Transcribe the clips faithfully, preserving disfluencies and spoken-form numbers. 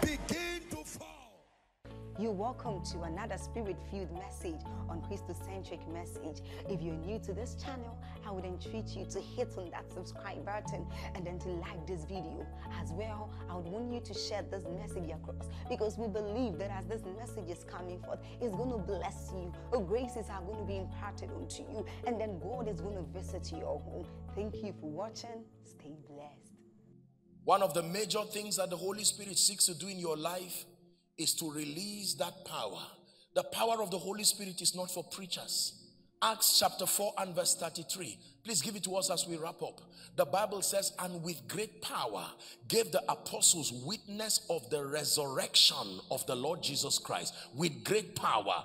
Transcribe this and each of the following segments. begin to fall. You're welcome to another spirit-filled message on Christocentric Message. If you're new to this channel, I would entreat you to hit on that subscribe button and then to like this video. As well, I would want you to share this message across, because we believe that as this message is coming forth, it's going to bless you. Your graces are going to be imparted unto you, and then God is going to visit your home. Thank you for watching. Stay blessed. One of the major things that the Holy Spirit seeks to do in your life is to release that power. The power of the Holy Spirit is not for preachers. Acts chapter four and verse thirty-three. Please give it to us as we wrap up. The Bible says, and with great power gave the apostles witness of the resurrection of the Lord Jesus Christ. With great power.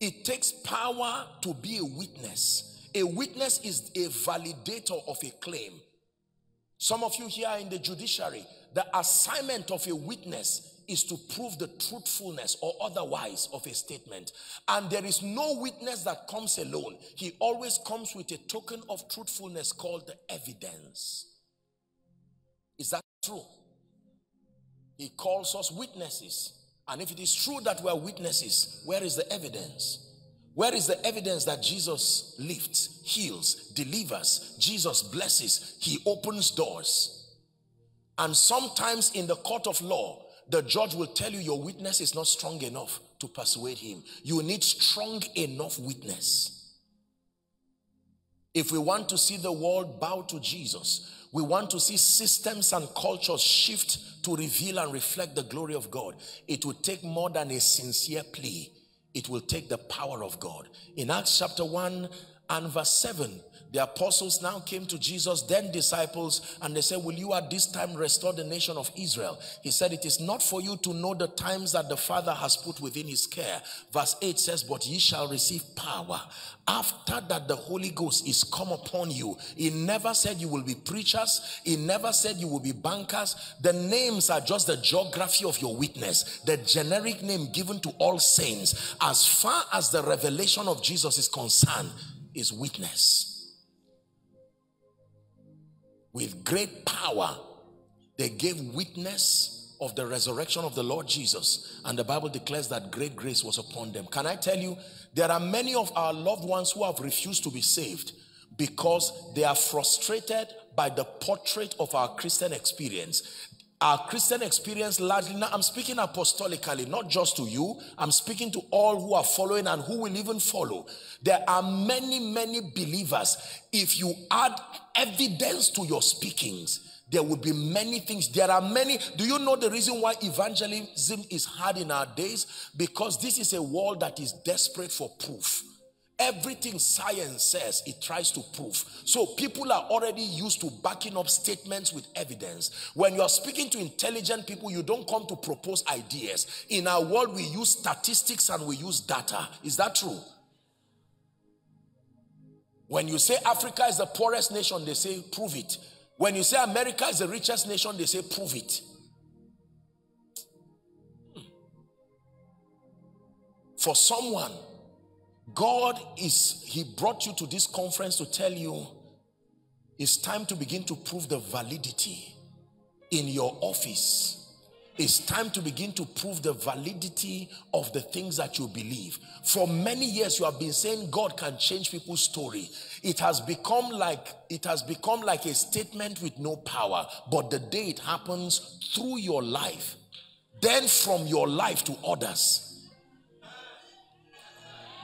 It takes power to be a witness. A witness is a validator of a claim. Some of you here are in the judiciary. The assignment of a witness is to prove the truthfulness or otherwise of a statement. And there is no witness that comes alone. He always comes with a token of truthfulness called the evidence. Is that true? He calls us witnesses. And if it is true that we are witnesses, where is the evidence? Where is the evidence that Jesus lifts, heals, delivers, Jesus blesses, he opens doors? And sometimes in the court of law, the judge will tell you your witness is not strong enough to persuade him. You need strong enough witness. If we want to see the world bow to Jesus, we want to see systems and cultures shift to reveal and reflect the glory of God, it will take more than a sincere plea. It will take the power of God. In Acts chapter one and verse seven, the apostles now came to Jesus, then disciples, and they said, will you at this time restore the nation of Israel? He said, it is not for you to know the times that the Father has put within his care. Verse eight says, but ye shall receive power after that the Holy Ghost is come upon you. He never said you will be preachers. He never said you will be bankers. The names are just the geography of your witness, the generic name given to all saints. As far as the revelation of Jesus is concerned, is witness. With great power, they gave witness of the resurrection of the Lord Jesus, and the Bible declares that great grace was upon them. Can I tell you, there are many of our loved ones who have refused to be saved because they are frustrated by the portrait of our Christian experience. Our Christian experience largely, now I'm speaking apostolically, not just to you. I'm speaking to all who are following and who will even follow. There are many, many believers. If you add evidence to your speakings, there will be many things. There are many. Do you know the reason why evangelism is hard in our days? Because this is a world that is desperate for proof. Everything science says, it tries to prove. So people are already used to backing up statements with evidence. When you are speaking to intelligent people, you don't come to propose ideas. In our world, we use statistics and we use data. Is that true? When you say Africa is the poorest nation, they say, prove it. When you say America is the richest nation, they say, prove it. For someone, God is, he brought you to this conference to tell you it's time to begin to prove the validity in your office. It's time to begin to prove the validity of the things that you believe. For many years you have been saying God can change people's story. It has become like, it has become like a statement with no power. But the day it happens through your life, then from your life to others.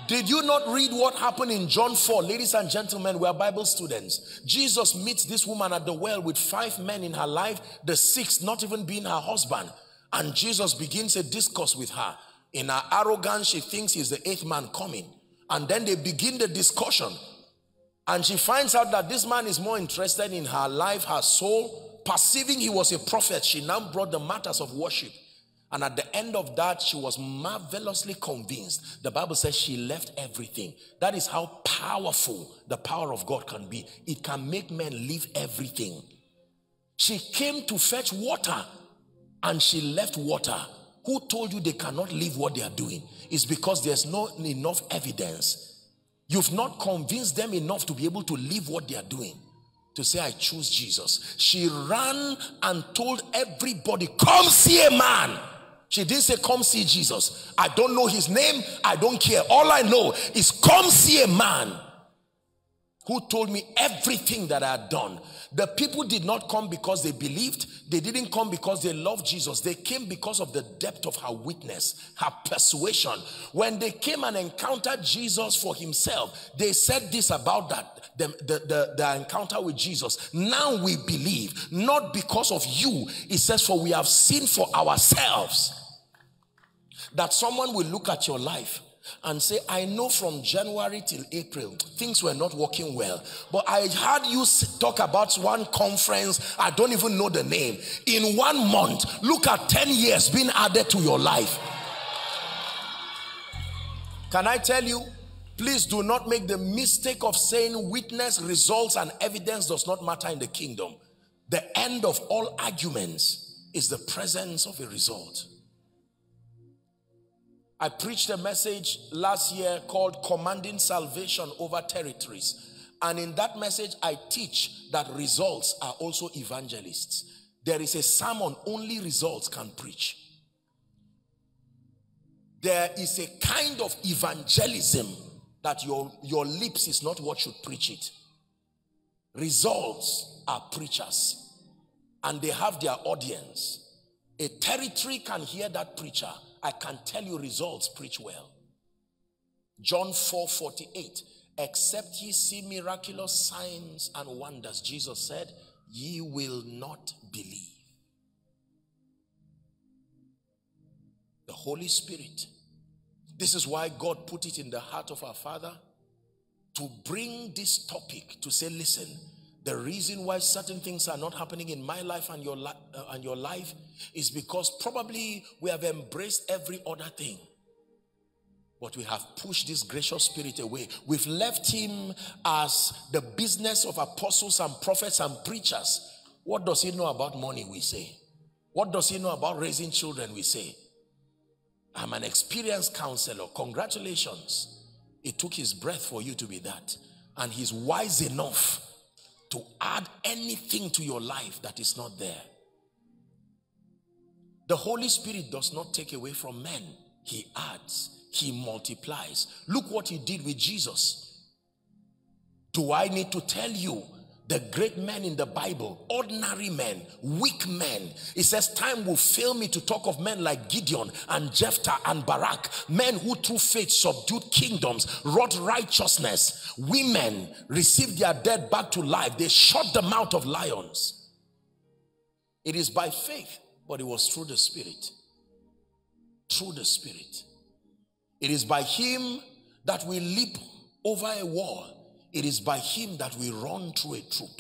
Did you not read what happened in John four? Ladies and gentlemen, we are Bible students. Jesus meets this woman at the well with five men in her life, the sixth not even being her husband. And Jesus begins a discourse with her. In her arrogance, she thinks he's the eighth man coming. And then they begin the discussion. And she finds out that this man is more interested in her life, her soul. Perceiving he was a prophet, she now brought the matters of worship. And at the end of that, she was marvelously convinced. The Bible says she left everything. That is how powerful the power of God can be. It can make men leave everything. She came to fetch water and she left water. Who told you they cannot leave what they are doing? It's because there's not enough evidence. You've not convinced them enough to be able to leave what they are doing. To say, I choose Jesus. She ran and told everybody, come see a man. She didn't say, come see Jesus. I don't know his name. I don't care. All I know is, come see a man who told me everything that I had done. The people did not come because they believed. They didn't come because they loved Jesus. They came because of the depth of her witness, her persuasion. When they came and encountered Jesus for himself, they said this about that, the, the, the, the encounter with Jesus. Now we believe, not because of you. It says, for we have seen for ourselves. That someone will look at your life and say, I know from January till April, things were not working well. But I heard you talk about one conference, I don't even know the name. In one month, look at ten years being added to your life. Can I tell you, please do not make the mistake of saying witness, results, and evidence does not matter in the kingdom. The end of all arguments is the presence of a result. I preached a message last year called Commanding Salvation Over Territories. And in that message, I teach that results are also evangelists. There is a sermon only results can preach. There is a kind of evangelism that your, your lips is not what should preach it. Results are preachers. And they have their audience. A territory can hear that preacher. I can tell you results preach well. John four forty-eight. Except ye see miraculous signs and wonders, Jesus said, ye will not believe. The Holy Spirit. This is why God put it in the heart of our Father to bring this topic, to say, listen, the reason why certain things are not happening in my life and your, li uh, and your life is because probably we have embraced every other thing. But we have pushed this gracious spirit away. We've left him as the business of apostles and prophets and preachers. What does he know about money, we say? What does he know about raising children, we say? I'm an experienced counselor. Congratulations. It took his breath for you to be that. And he's wise enough to add anything to your life that is not there. The Holy Spirit does not take away from men. He adds. He multiplies. Look what he did with Jesus. Do I need to tell you the great men in the Bible, ordinary men, weak men? It says time will fail me to talk of men like Gideon and Jephthah and Barak, men who through faith subdued kingdoms, wrought righteousness. Women received their dead back to life. They shut the mouth of lions. It is by faith, but it was through the Spirit. Through the Spirit. It is by him that we leap over a wall. It is by him that we run through a troop.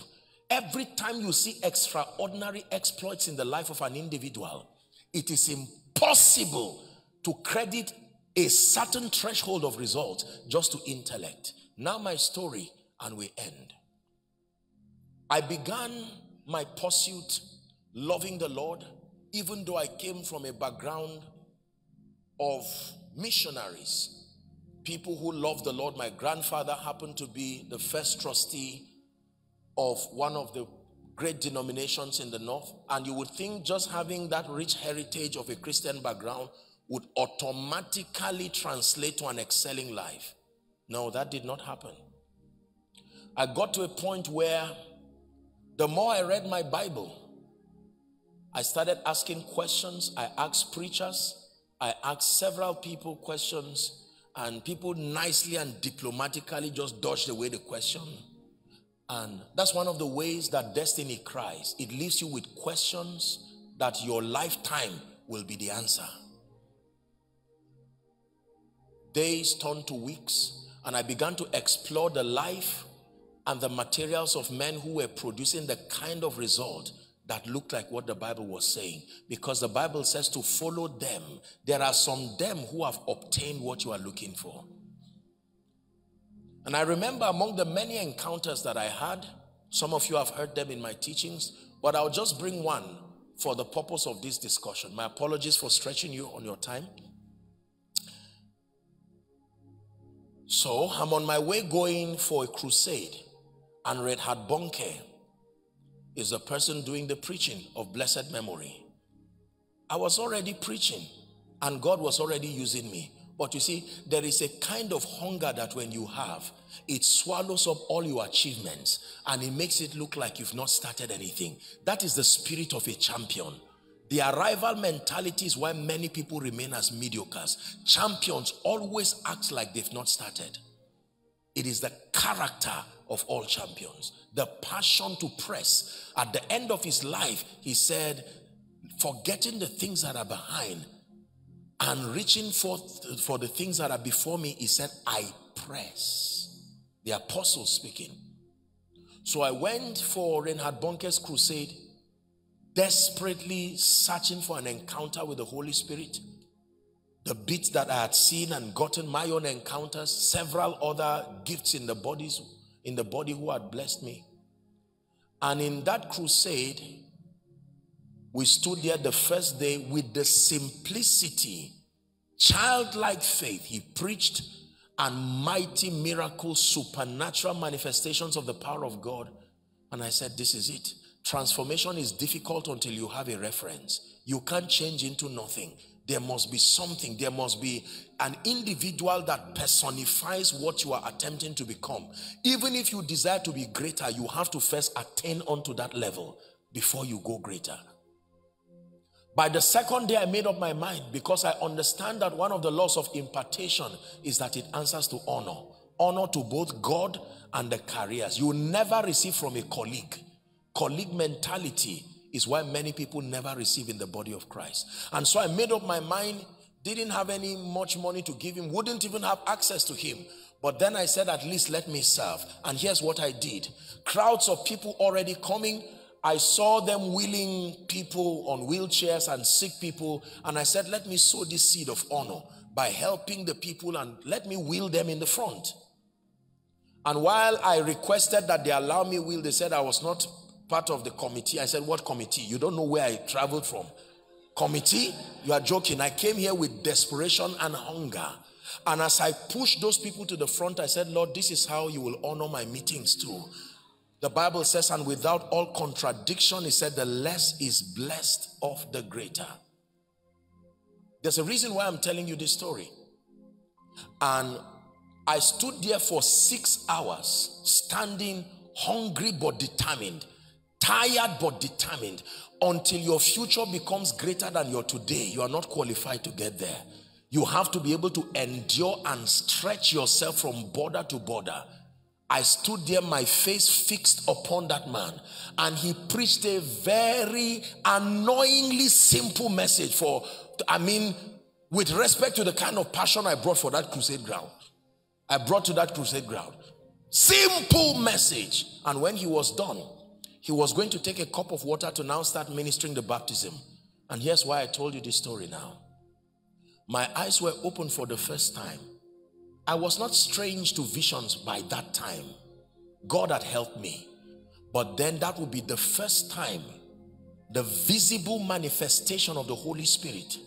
Every time you see extraordinary exploits in the life of an individual, it is impossible to credit a certain threshold of result just to intellect. Now my story, and we end. I began my pursuit loving the Lord, even though I came from a background of missionaries. People who love the Lord. My grandfather happened to be the first trustee of one of the great denominations in the north. And you would think just having that rich heritage of a Christian background would automatically translate to an excelling life. No, that did not happen. I got to a point where the more I read my Bible, I started asking questions. I asked preachers. I asked several people questions. And people nicely and diplomatically just dodged away the question. And that's one of the ways that destiny cries. It leaves you with questions that your lifetime will be the answer. Days turned to weeks, and I began to explore the life and the materials of men who were producing the kind of result that looked like what the Bible was saying, because the Bible says to follow them. There are some them who have obtained what you are looking for. And I remember among the many encounters that I had, some of you have heard them in my teachings, but I'll just bring one for the purpose of this discussion. My apologies for stretching you on your time. So I'm on my way going for a crusade, and Reinhard Bonnke is the person doing the preaching of blessed memory. I was already preaching and God was already using me. But you see, there is a kind of hunger that when you have, it swallows up all your achievements and it makes it look like you've not started anything. That is the spirit of a champion. The arrival mentality is why many people remain as mediocres. Champions always act like they've not started. It is the character of all champions, the passion to press. At the end of his life, he said, forgetting the things that are behind and reaching forth for the things that are before me, he said, I press. The apostle speaking. So I went for Reinhard Bonnke's crusade, desperately searching for an encounter with the Holy Spirit. The bits that I had seen and gotten, my own encounters, several other gifts in the bodies, in the body who had blessed me. And in that crusade, we stood there the first day with the simplicity, childlike faith. He preached, and mighty miracles, supernatural manifestations of the power of God. And I said, this is it. Transformation is difficult until you have a reference. You can't change into nothing. There must be something. There must be an individual that personifies what you are attempting to become. Even if you desire to be greater, you have to first attain onto that level before you go greater. By the second day, I made up my mind, because I understand that one of the laws of impartation is that it answers to honor. Honor to both God and the careers. You never receive from a colleague. Colleague mentality is why many people never receive in the body of Christ. And so I made up my mind, didn't have any much money to give him, wouldn't even have access to him. But then I said, at least let me serve. And here's what I did. Crowds of people already coming. I saw them wheeling people on wheelchairs and sick people. And I said, let me sow this seed of honor by helping the people, and let me wheel them in the front. And while I requested that they allow me wheel, they said I was not part of the committee. I said, what committee? You don't know where I traveled from. Committee? You are joking. I came here with desperation and hunger. And as I pushed those people to the front, I said, Lord, this is how you will honor my meetings too. The Bible says, and without all contradiction, he said, the less is blessed of the greater. There's a reason why I'm telling you this story. And I stood there for six hours, standing, hungry but determined, tired but determined. Until your future becomes greater than your today, you are not qualified to get there. You have to be able to endure and stretch yourself from border to border. I stood there, my face fixed upon that man, and he preached a very annoyingly simple message for, I mean, with respect to the kind of passion I brought for that crusade ground. I brought to that crusade ground. Simple message. And when he was done, he was going to take a cup of water to now start ministering the baptism. And here's why I told you this story now. My eyes were open for the first time. I was not strange to visions by that time. God had helped me. But then that would be the first time the visible manifestation of the Holy Spirit.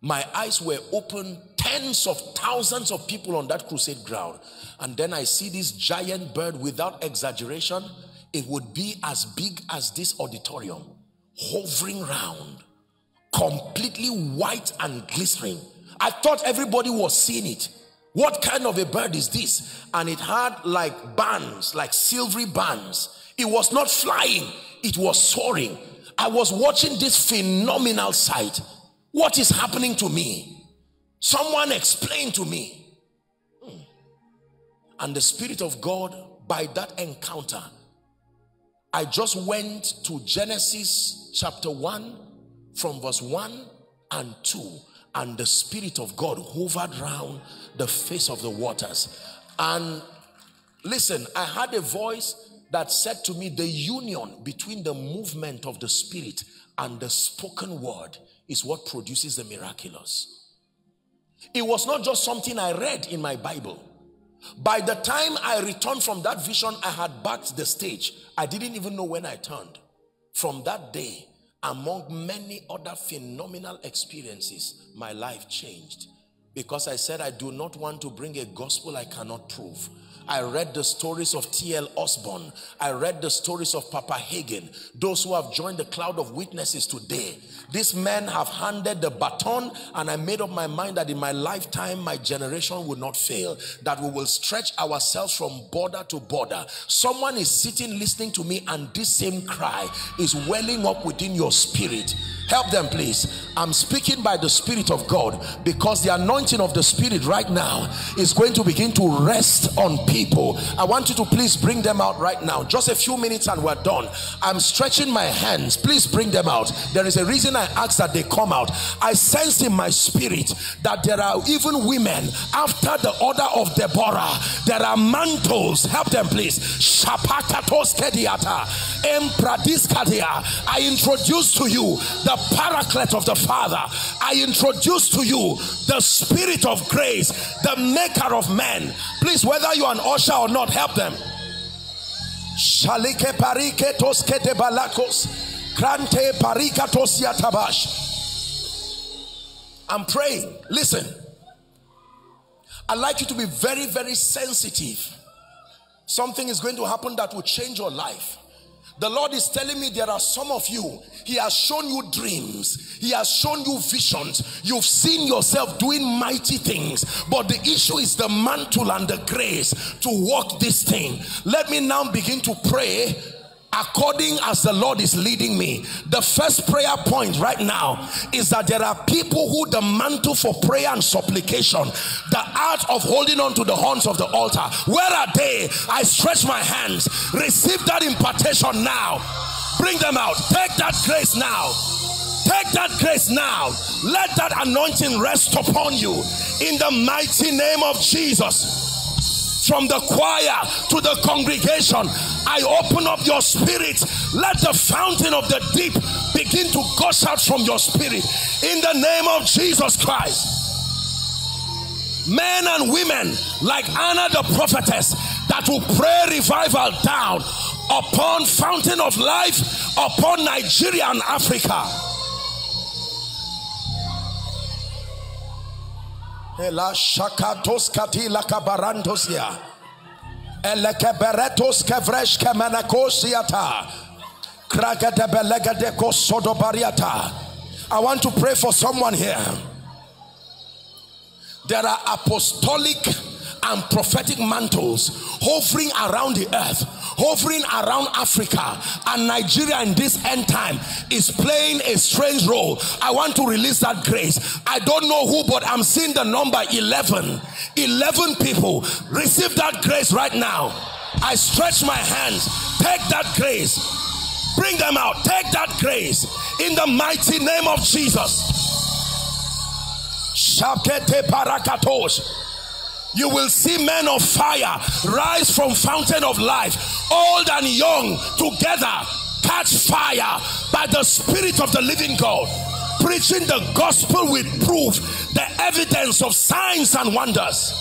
My eyes were open, tens of thousands of people on that crusade ground. And then I see this giant bird, without exaggeration, it would be as big as this auditorium, hovering round, completely white and glistening. I thought everybody was seeing it. What kind of a bird is this? And it had like bands, like silvery bands. It was not flying, it was soaring. I was watching this phenomenal sight. What is happening to me? Someone explain to me. Hmm. And the Spirit of God, by that encounter, I just went to Genesis chapter one from verse one and two. And the Spirit of God hovered round the face of the waters. And listen, I had a voice that said to me, the union between the movement of the Spirit and the spoken word is what produces the miraculous. It was not just something I read in my Bible. By the time I returned from that vision, I had backed the stage. I didn't even know when I turned. From that day, among many other phenomenal experiences, my life changed. Because I said, I do not want to bring a gospel I cannot prove. I read the stories of T L Osborne. I read the stories of Papa Hagen. Those who have joined the cloud of witnesses today. These men have handed the baton, and I made up my mind that in my lifetime, my generation will not fail. That we will stretch ourselves from border to border. Someone is sitting listening to me, and this same cry is welling up within your spirit. Help them, please. I'm speaking by the Spirit of God, because the anointing of the Spirit right now is going to begin to rest on people. People, I want you to please bring them out right now. Just a few minutes and we're done. I'm stretching my hands. Please bring them out. There is a reason I ask that they come out. I sense in my spirit that there are even women after the order of Deborah. There are mantles. Help them, please. I introduce to you the Paraclete of the Father. I introduce to you the Spirit of grace, the maker of men. Please, whether you are an usher or not, help them. Shalike parike toskete balakos, krante parika tosia tabash. I'm praying. Listen, I'd like you to be very, very sensitive. Something is going to happen that will change your life. The Lord is telling me there are some of you, He has shown you dreams. He has shown you visions. You've seen yourself doing mighty things. But the issue is the mantle and the grace to walk this thing. Let me now begin to pray according as the Lord is leading me. The first prayer point right now is that there are people who the mantle for prayer and supplication, the art of holding on to the horns of the altar. Where are they? I stretch my hands. Receive that impartation now. Bring them out. Take that grace now. Take that grace now. Let that anointing rest upon you in the mighty name of Jesus. From the choir to the congregation, I open up your spirit. Let the fountain of the deep begin to gush out from your spirit in the name of Jesus Christ. Men and women like Anna the prophetess that will pray revival down upon Fountain of Life, upon Nigeria and Africa. Ela shakatos kati lakabarantosia, elekeberetos kevresh kemenakosiata, kragedebelegedeko sodobariata. I want to pray for someone here. There are apostolic and prophetic mantles hovering around the earth, hovering around Africa, and Nigeria in this end time is playing a strange role. I want to release that grace. I don't know who, but I'm seeing the number eleven. eleven people. Receive that grace right now. I stretch my hands. Take that grace. Bring them out. Take that grace in the mighty name of Jesus. Shakete parakatosh. You will see men of fire rise from Fountain of Life, old and young together, catch fire by the Spirit of the living God, preaching the gospel with proof, the evidence of signs and wonders.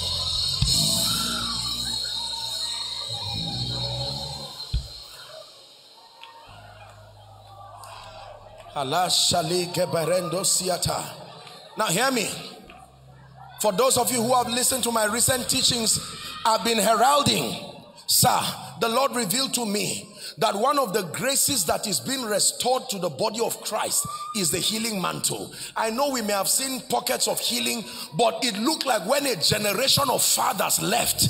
Now hear me. For those of you who have listened to my recent teachings, I've been heralding, sir, the Lord revealed to me that one of the graces that is being restored to the body of Christ is the healing mantle. I know we may have seen pockets of healing, but it looked like when a generation of fathers left,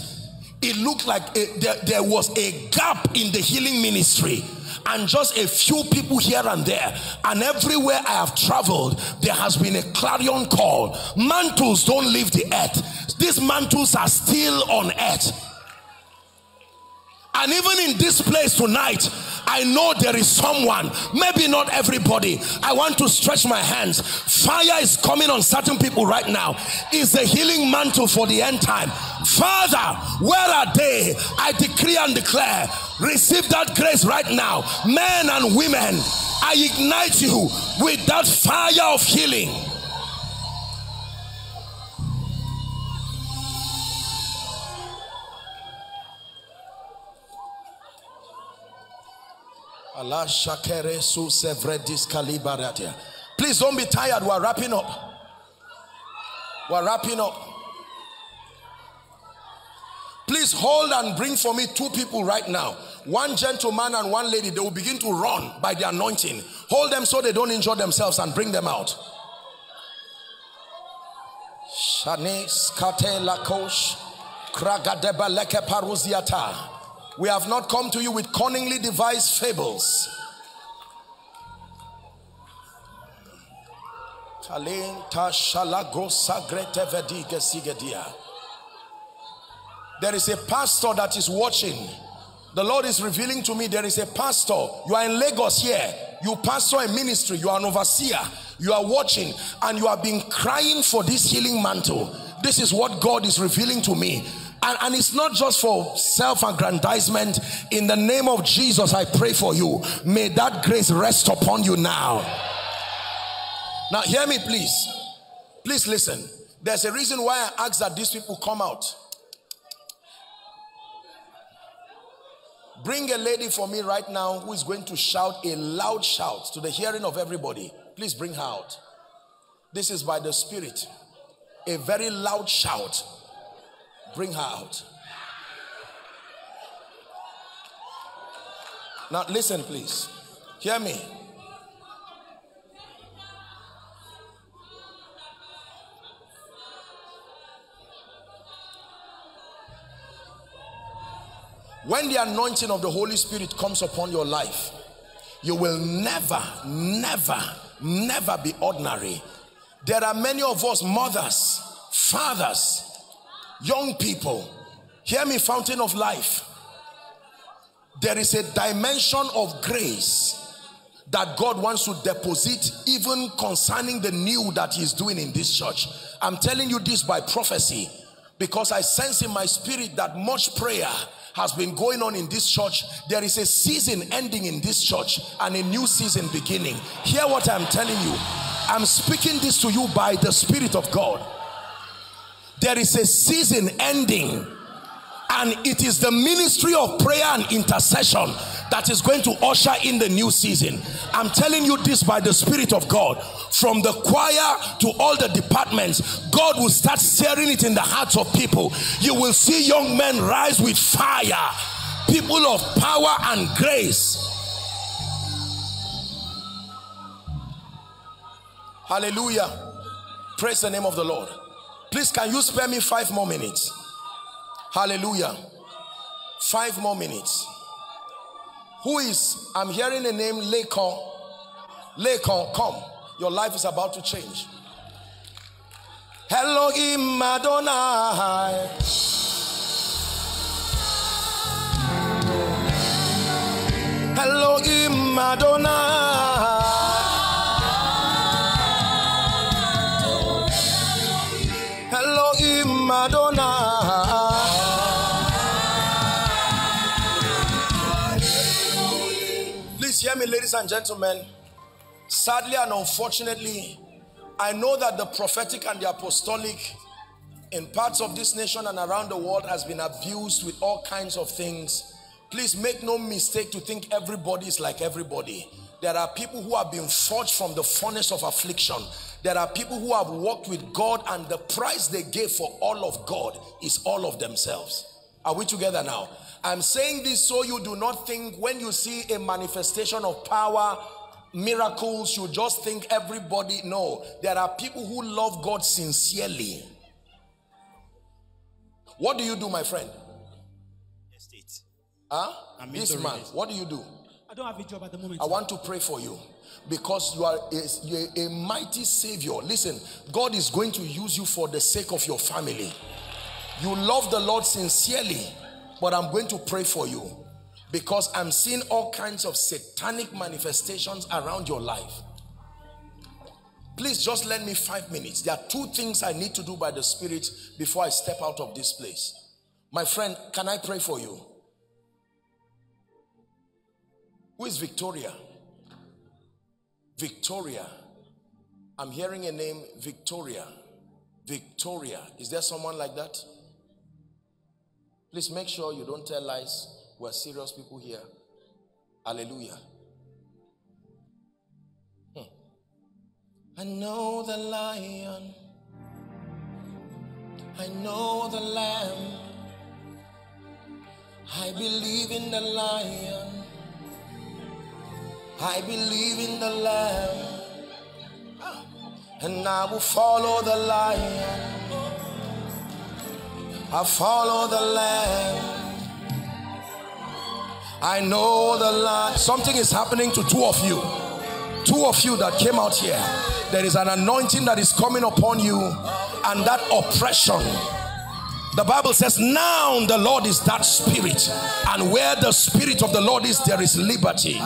it looked like a, there, there was a gap in the healing ministry. And just a few people here and there, and everywhere I have traveled, there has been a clarion call. Mantles don't leave the earth. These mantles are still on earth. And even in this place tonight, I know there is someone, maybe not everybody. I want to stretch my hands. Fire is coming on certain people right now. It's a healing mantle for the end time. Father, where are they? I decree and declare, receive that grace right now. Men and women, I ignite you with that fire of healing. Please don't be tired. We're wrapping up. We're wrapping up. Please hold and bring for me two people right now. One gentleman and one lady. They will begin to run by the anointing. Hold them so they don't injure themselves and bring them out. We have not come to you with cunningly devised fables. There is a pastor that is watching. The Lord is revealing to me, there is a pastor. You are in Lagos here. You pastor a ministry. You are an overseer. You are watching and you have been crying for this healing mantle. This is what God is revealing to me. And, and it's not just for self-aggrandizement. In the name of Jesus, I pray for you. May that grace rest upon you now. Now, hear me, please. Please listen. There's a reason why I ask that these people come out. Bring a lady for me right now who is going to shout a loud shout to the hearing of everybody. Please bring her out. This is by the Spirit. A very loud shout. Bring her out. Now listen, please. Hear me. When the anointing of the Holy Spirit comes upon your life, you will never, never, never be ordinary. There are many of us, mothers, fathers, young people, hear me, Fountain of Life. There is a dimension of grace that God wants to deposit even concerning the new that he's doing in this church. I'm telling you this by prophecy because I sense in my spirit that much prayer has been going on in this church. There is a season ending in this church and a new season beginning. Hear what I'm telling you. I'm speaking this to you by the Spirit of God. There is a season ending, and it is the ministry of prayer and intercession that is going to usher in the new season. I'm telling you this by the Spirit of God. From the choir to all the departments, God will start stirring it in the hearts of people. You will see young men rise with fire, people of power and grace. Hallelujah. Praise the name of the Lord. Please, can you spare me five more minutes? Hallelujah. Five more minutes. Who is, I'm hearing a name, Lekon. Lekon, come. Your life is about to change. Elohim Adonai. Elohim Adonai. Please hear me, ladies and gentlemen. Sadly and unfortunately, I know that the prophetic and the apostolic in parts of this nation and around the world has been abused with all kinds of things. Please make no mistake to think everybody is like everybody. There are people who have been forged from the furnace of affliction. There are people who have walked with God, and the price they gave for all of God is all of themselves. Are we together now? I'm saying this so you do not think when you see a manifestation of power, miracles, you just think everybody. No, there are people who love God sincerely. What do you do, my friend? Estate. Huh? This man, what do you do? I don't have a job at the moment. I want to pray for you because you are a, you are a mighty savior. Listen, God is going to use you for the sake of your family. You love the Lord sincerely, but I'm going to pray for you because I'm seeing all kinds of satanic manifestations around your life. Please just lend me five minutes. There are two things I need to do by the Spirit before I step out of this place. My friend, can I pray for you? Who is Victoria? Victoria. I'm hearing a name, Victoria. Victoria. Is there someone like that? Please make sure you don't tell lies. We're serious people here. Hallelujah. Hmm. I know the lion. I know the lamb. I believe in the lion. I believe in the lamb. And I will follow the lion. I follow the lamb. I know the lion. Something is happening to two of you. Two of you that came out here. There is an anointing that is coming upon you. And that oppression. The Bible says, now the Lord is that spirit. And where the spirit of the Lord is, there is liberty.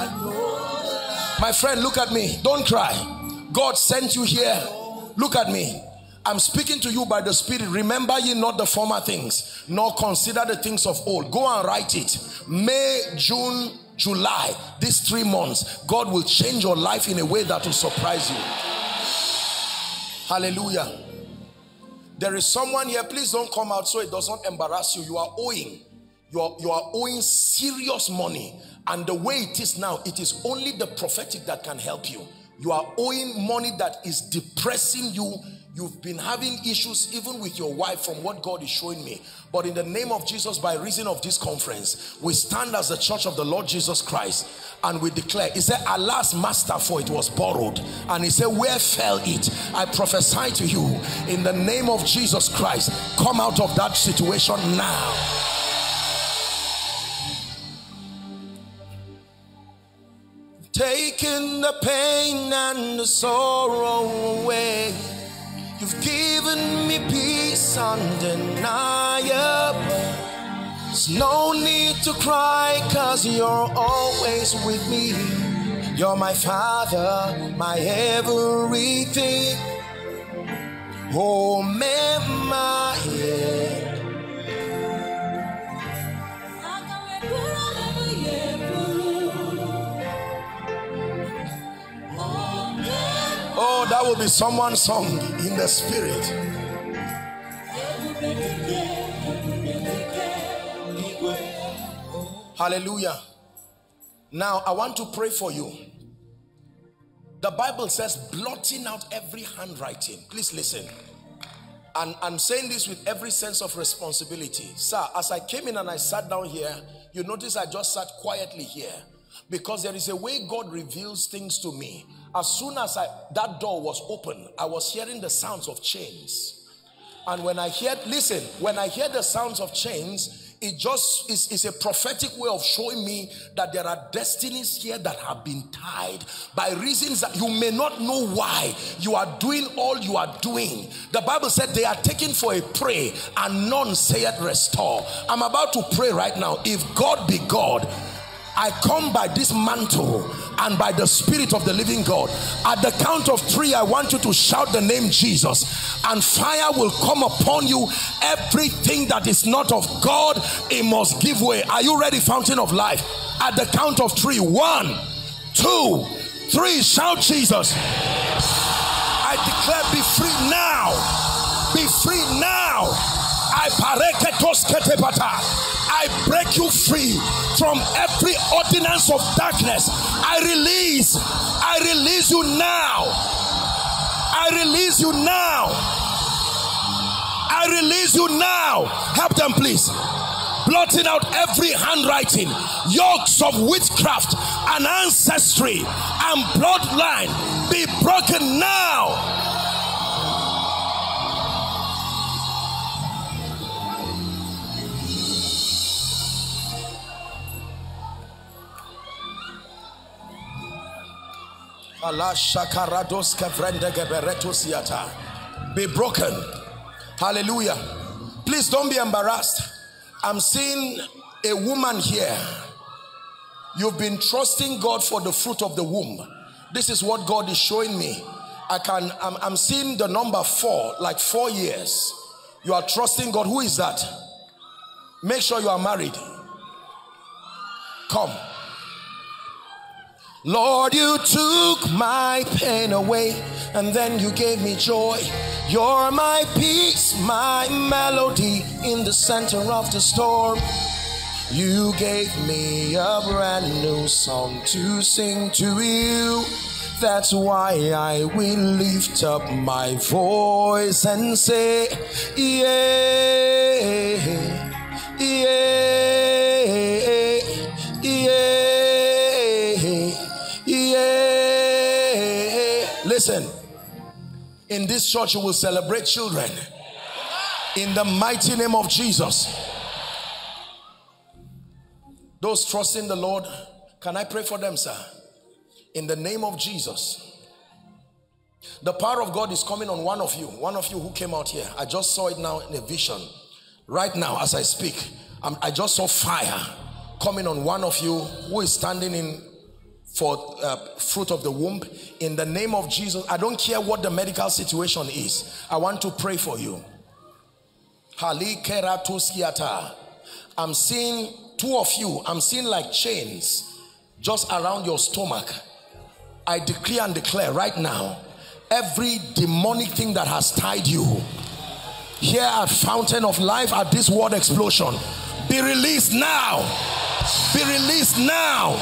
My friend, look at me. Don't cry. God sent you here. Look at me. I'm speaking to you by the Spirit. Remember ye not the former things, nor consider the things of old. Go and write it. May, June, July, these three months, God will change your life in a way that will surprise you. Hallelujah. There is someone here, please don't come out so it does not embarrass you. You are owing. You are, you are owing serious money. And the way it is now, it is only the prophetic that can help you. You are owing money that is depressing you. You've been having issues even with your wife from what God is showing me. But in the name of Jesus, by reason of this conference, we stand as the church of the Lord Jesus Christ and we declare, he said, alas, master, for it was borrowed. And he said, where fell it? I prophesy to you, in the name of Jesus Christ, come out of that situation now. Taking the pain and the sorrow away, you've given me peace undeniable. There's no need to cry, cause you're always with me. You're my Father, my everything. Oh, my yeah. Oh, that will be someone's song in the spirit. Hallelujah. Now, I want to pray for you. The Bible says, blotting out every handwriting. Please listen. And I'm saying this with every sense of responsibility. Sir, as I came in and I sat down here, you notice I just sat quietly here. Because there is a way God reveals things to me. As soon as I, that door was open, I was hearing the sounds of chains. And when I heard, listen, when I hear the sounds of chains, it just is, is a prophetic way of showing me that there are destinies here that have been tied by reasons that you may not know why you are doing all you are doing. The Bible said they are taken for a prey and none saith restore. I'm about to pray right now. If God be God, I come by this mantle and by the Spirit of the living God. At the count of three, I want you to shout the name Jesus, and fire will come upon you. Everything that is not of God, it must give way. Are you ready, Fountain of Life? At the count of three. One, two, three. Shout Jesus. I declare, be free now. Be free now. I break you free from every ordinance of darkness. I release, I release you now. I release you now. I release you now. Help them, please. Blotting out every handwriting, yokes of witchcraft and ancestry and bloodline be broken now. Be broken. Hallelujah. Please don't be embarrassed. I'm seeing a woman here. You've been trusting God for the fruit of the womb. This is what God is showing me. I can, I'm, I'm seeing the number four, like four years. You are trusting God. Who is that? Make sure you are married. Come. Lord, you took my pain away, and then you gave me joy. You're my peace, my melody in the center of the storm. You gave me a brand new song to sing to you. That's why I will lift up my voice and say, yeah, yeah, yeah. Listen, in this church you will celebrate children in the mighty name of Jesus. Those trusting the Lord, can I pray for them, sir? In the name of Jesus. The power of God is coming on one of you, one of you who came out here. I just saw it now in a vision. Right now, as I speak, I'm, I just saw fire coming on one of you who is standing in for uh, fruit of the womb. In the name of Jesus, I don't care what the medical situation is, I want to pray for you. I'm seeing two of you, I'm seeing like chains just around your stomach. I decree and declare right now, every demonic thing that has tied you here at Fountain of Life, at this word explosion, be released now, be released now.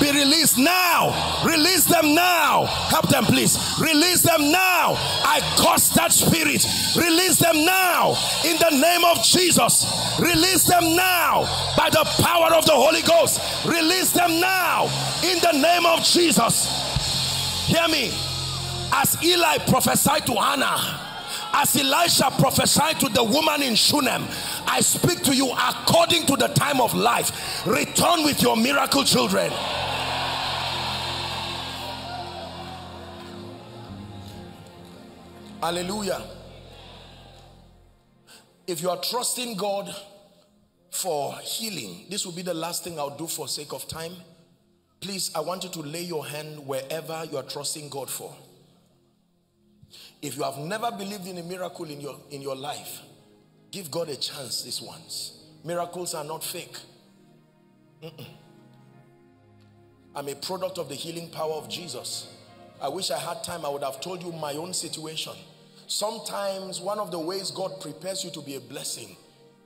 Be released now. Release them now. Help them, please. Release them now. I curse that spirit. Release them now. In the name of Jesus. Release them now. By the power of the Holy Ghost. Release them now. In the name of Jesus. Hear me. As Eli prophesied to Hannah, as Elisha prophesied to the woman in Shunem, I speak to you according to the time of life. Return with your miracle children. Hallelujah. If you are trusting God for healing, this will be the last thing I'll do for sake of time. Please, I want you to lay your hand wherever you are trusting God for. If you have never believed in a miracle in your, in your life, give God a chance this once. Miracles are not fake. Mm-mm. I'm a product of the healing power of Jesus. I wish I had time, I would have told you my own situation. Sometimes one of the ways God prepares you to be a blessing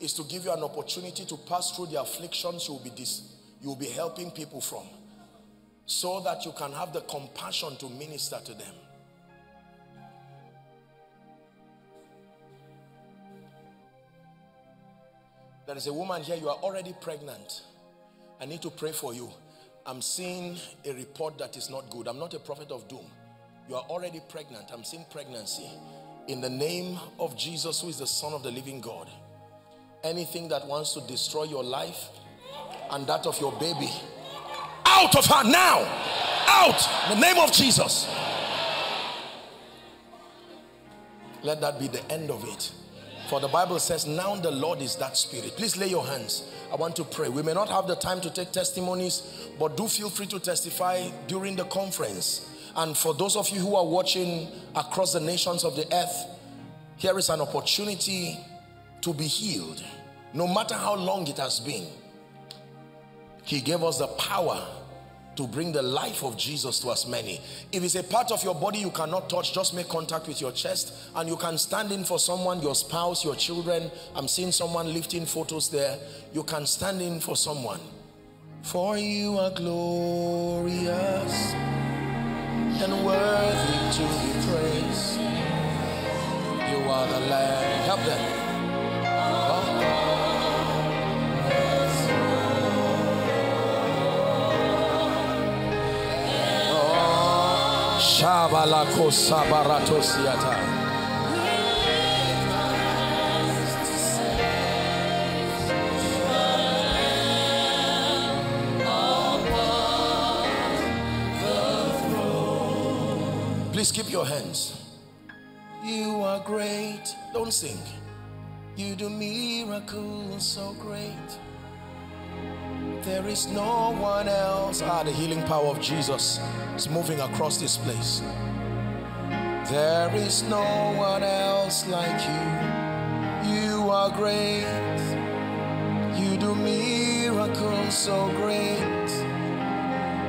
is to give you an opportunity to pass through the afflictions you'll be, dis you'll be helping people from, so that you can have the compassion to minister to them. There is a woman here, you are already pregnant. I need to pray for you. I'm seeing a report that is not good. I'm not a prophet of doom. You are already pregnant. I'm seeing pregnancy. In the name of Jesus, who is the Son of the living God, anything that wants to destroy your life and that of your baby, out of her now. Out. In the name of Jesus. Let that be the end of it. For the Bible says, now the Lord is that spirit. Please lay your hands. I want to pray. We may not have the time to take testimonies, but do feel free to testify during the conference. And for those of you who are watching across the nations of the earth, here is an opportunity to be healed. No matter how long it has been, he gave us the power to bring the life of Jesus to as many. If it's a part of your body you cannot touch, just make contact with your chest, and you can stand in for someone, your spouse, your children. I'm seeing someone lifting photos there. You can stand in for someone. For you are glorious and worthy to be praised. You are the Lamb. Help them. Oh. Please keep your hands. You are great. Don't sing. You do miracles so great. There is no one else. Ah, the healing power of Jesus is moving across this place. There is no one else like you. You are great. You do miracles so great.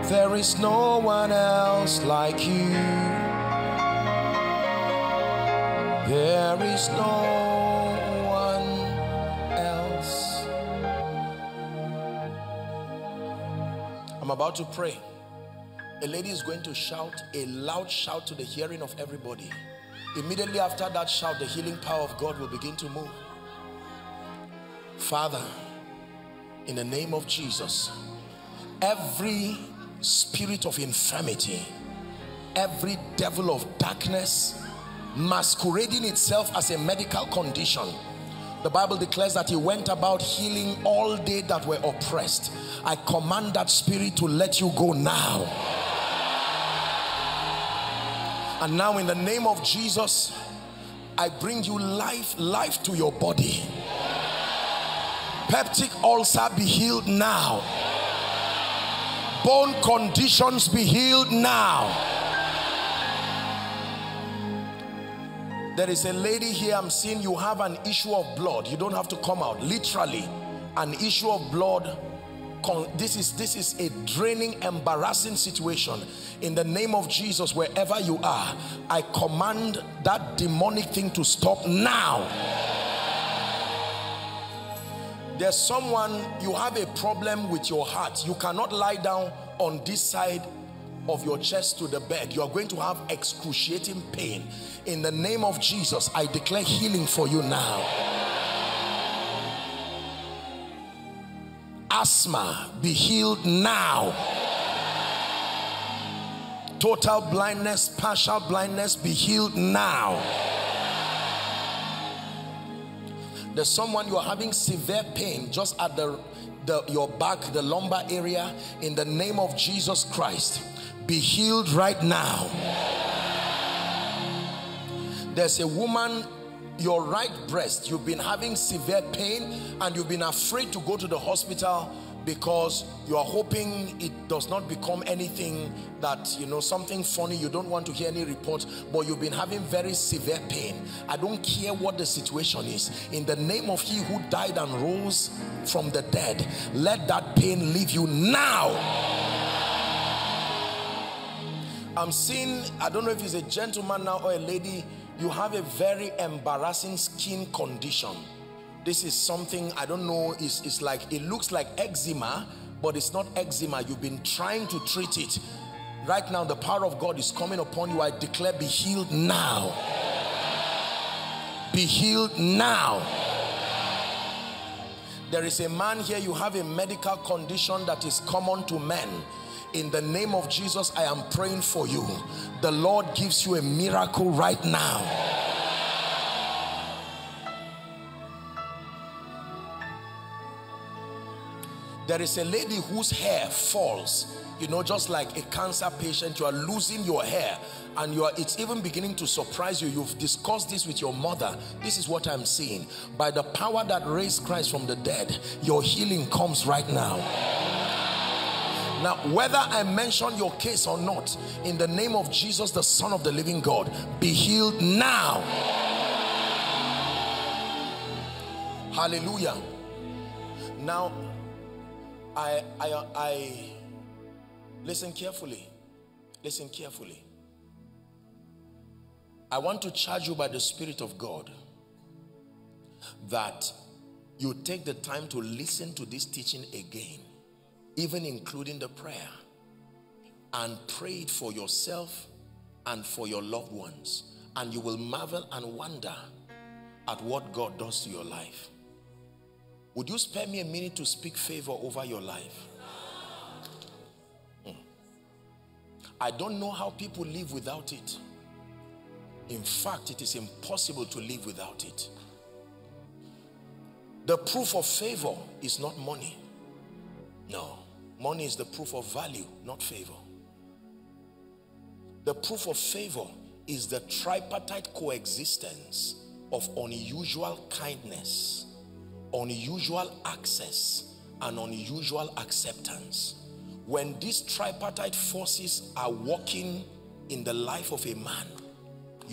There is no one else like you. There is no one else. I'm about to pray. A lady is going to shout a loud shout to the hearing of everybody. Immediately after that shout, the healing power of God will begin to move. Father, in the name of Jesus, every spirit of infirmity, every devil of darkness masquerading itself as a medical condition. The Bible declares that he went about healing all they that were oppressed. I command that spirit to let you go now. And now in the name of Jesus, I bring you life, life to your body. Peptic ulcer be healed now. Bone conditions be healed now. There is a lady here, I'm seeing you have an issue of blood. You don't have to come out. Literally, an issue of blood. This is, this is a draining, embarrassing situation. In the name of Jesus, wherever you are, I command that demonic thing to stop now. There's someone, you have a problem with your heart. You cannot lie down on this side of your chest to the bed. You are going to have excruciating pain. In the name of Jesus, I declare healing for you now. Asthma be healed now. Total blindness, partial blindness be healed now. There's someone, you are having severe pain just at the, the your back, the lumbar area. In the name of Jesus Christ, be healed right now. There's a woman, your right breast, you've been having severe pain and you've been afraid to go to the hospital because you are hoping it does not become anything that, you know, something funny. You don't want to hear any reports, but you've been having very severe pain. I don't care what the situation is. In the name of he who died and rose from the dead, let that pain leave you now. I'm seeing, I don't know if it's a gentleman now or a lady, you have a very embarrassing skin condition. This is something, I don't know, it's, it's like, it looks like eczema, but it's not eczema. You've been trying to treat it. Right now, the power of God is coming upon you. I declare, be healed now. Be healed now. There is a man here, you have a medical condition that is common to men. In the name of Jesus, I am praying for you. The Lord gives you a miracle right now. There is a lady whose hair falls, you know, just like a cancer patient. You are losing your hair and you are, it's even beginning to surprise you. You've discussed this with your mother. This is what I'm seeing. By the power that raised Christ from the dead, your healing comes right now. Now, whether I mention your case or not, in the name of Jesus, the Son of the living God, be healed now. Hallelujah. Now, I, I, I, listen carefully. Listen carefully. I want to charge you by the Spirit of God that you take the time to listen to this teaching again, even including the prayer, and pray it for yourself and for your loved ones, and you will marvel and wonder at what God does to your life. Would you spare me a minute to speak favor over your life? Mm. I don't know how people live without it. In fact, it is impossible to live without it. The proof of favor is not money. No. Money is the proof of value, not favor. The proof of favor is the tripartite coexistence of unusual kindness, unusual access, and unusual acceptance. When these tripartite forces are working in the life of a man,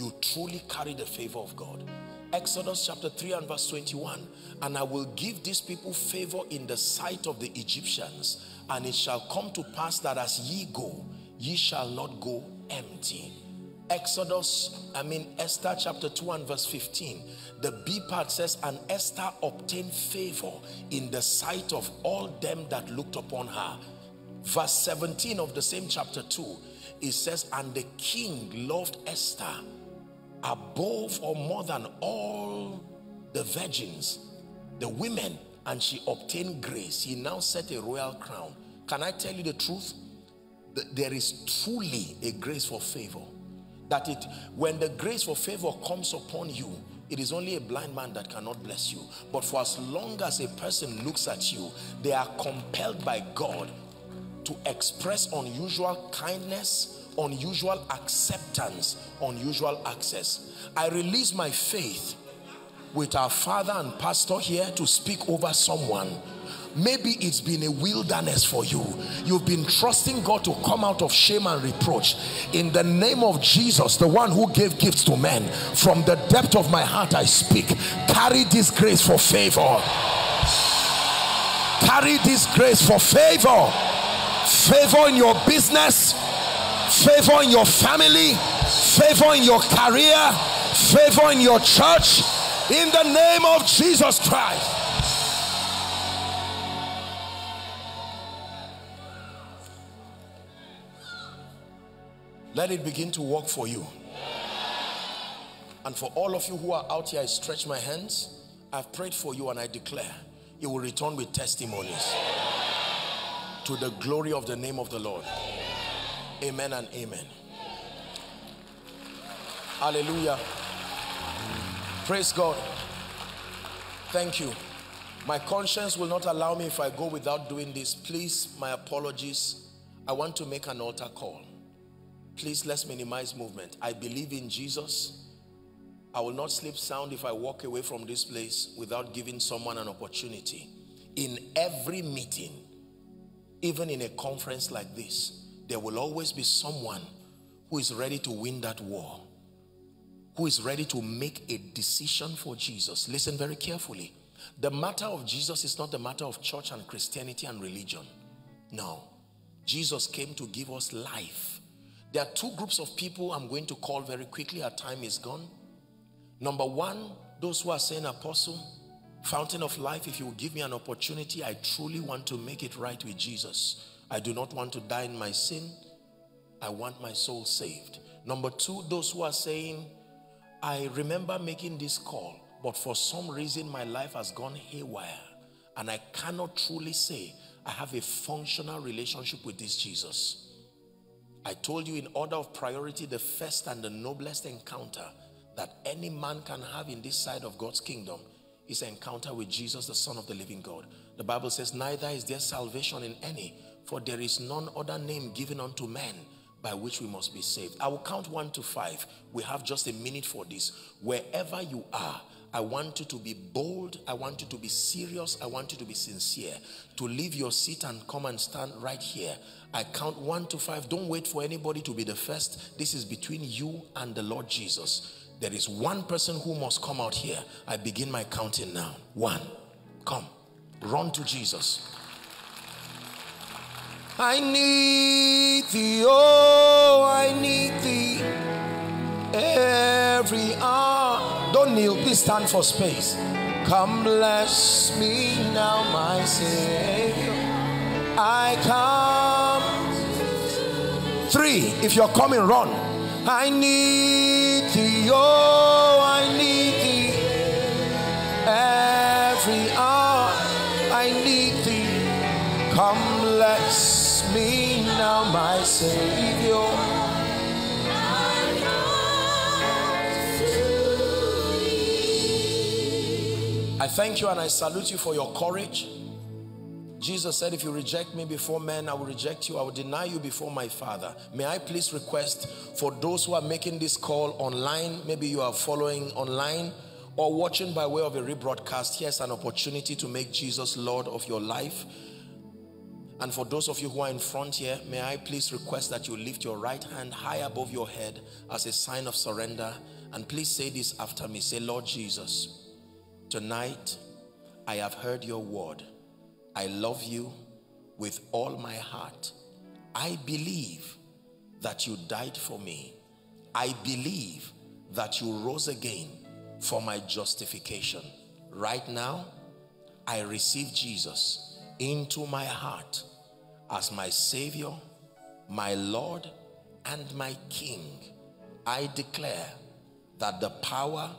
you truly carry the favor of God. Exodus chapter three and verse twenty-one, and I will give these people favor in the sight of the Egyptians, and it shall come to pass that as ye go, ye shall not go empty. Exodus, I mean Esther chapter two and verse fifteen, the B part says, and Esther obtained favor in the sight of all them that looked upon her. Verse seventeen of the same chapter two, it says, and the king loved Esther above or more than all the virgins, the women, and she obtained grace. He now set a royal crown. Can I tell you the truth? There is truly a grace for favor. That it, when the grace for favor comes upon you, it is only a blind man that cannot bless you. But for as long as a person looks at you, they are compelled by God to express unusual kindness, unusual acceptance, unusual access. I release my faith with our father and pastor here to speak over someone. Maybe it's been a wilderness for you. You've been trusting God to come out of shame and reproach. In the name of Jesus, the one who gave gifts to men, from the depth of my heart I speak, carry this grace for favor. Carry this grace for favor. Favor in your business, favor in your family, favor in your career, favor in your church, in the name of Jesus Christ. Let it begin to work for you. And for all of you who are out here, I stretch my hands. I've prayed for you and I declare you will return with testimonies to the glory of the name of the Lord. Amen and amen. Hallelujah. Praise God. Thank you. My conscience will not allow me if I go without doing this. Please, my apologies. I want to make an altar call. Please, let's minimize movement. I believe in Jesus. I will not sleep sound if I walk away from this place without giving someone an opportunity. In every meeting, even in a conference like this, there will always be someone who is ready to win that war, who is ready to make a decision for Jesus. Listen very carefully. The matter of Jesus is not the matter of church and Christianity and religion. No. Jesus came to give us life. There are two groups of people I'm going to call very quickly. Our time is gone. Number one, those who are saying, Apostle, Fountain of Life, if you will give me an opportunity, I truly want to make it right with Jesus. I do not want to die in my sin. I want my soul saved. Number two, those who are saying, I remember making this call, but for some reason my life has gone haywire, and I cannot truly say I have a functional relationship with this Jesus. I told you in order of priority, the first and the noblest encounter that any man can have in this side of God's kingdom is an encounter with Jesus, the Son of the living God. The Bible says, neither is there salvation in any, for there is none other name given unto men by which we must be saved. I will count one to five. We have just a minute for this. Wherever you are, I want you to be bold. I want you to be serious. I want you to be sincere. To leave your seat and come and stand right here. I count one to five. Don't wait for anybody to be the first. This is between you and the Lord Jesus. There is one person who must come out here. I begin my counting now. One. Come. Run to Jesus. I need thee, oh, I need thee. Every hour. Don't kneel. Please stand for space. Come bless me now, my Savior. I come. Three. If you're coming, run. I need thee, oh, I need thee. Every hour I need thee. Come bless me now, my Savior. I thank you and I salute you for your courage. Jesus said, if you reject me before men, I will reject you. I will deny you before my Father. May I please request for those who are making this call online, maybe you are following online or watching by way of a rebroadcast, here's an opportunity to make Jesus Lord of your life. And for those of you who are in front here, may I please request that you lift your right hand high above your head as a sign of surrender. And please say this after me. Say, Lord Jesus, tonight I have heard your word. I love you with all my heart. I believe that you died for me. I believe that you rose again for my justification. Right now, I receive Jesus into my heart as my Savior, my Lord, and my King. I declare that the power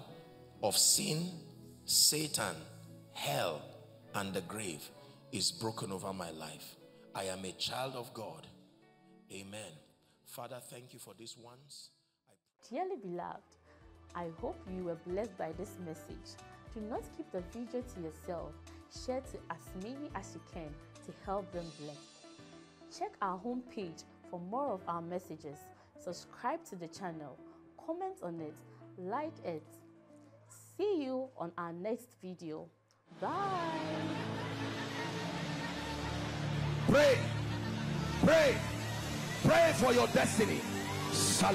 of sin, Satan, hell, and the grave is broken over my life. I am a child of God. Amen. Father, thank you for this once. Dearly beloved, I hope you were blessed by this message. Do not keep the video to yourself. Share to as many as you can to help them bless. Check our homepage for more of our messages. Subscribe to the channel. Comment on it. Like it. See you on our next video. Bye. Pray. Pray. Pray for your destiny. The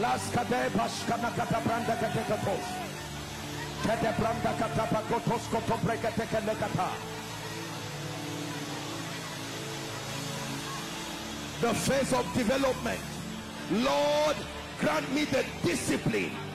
phase of development. Lord, grant me the discipline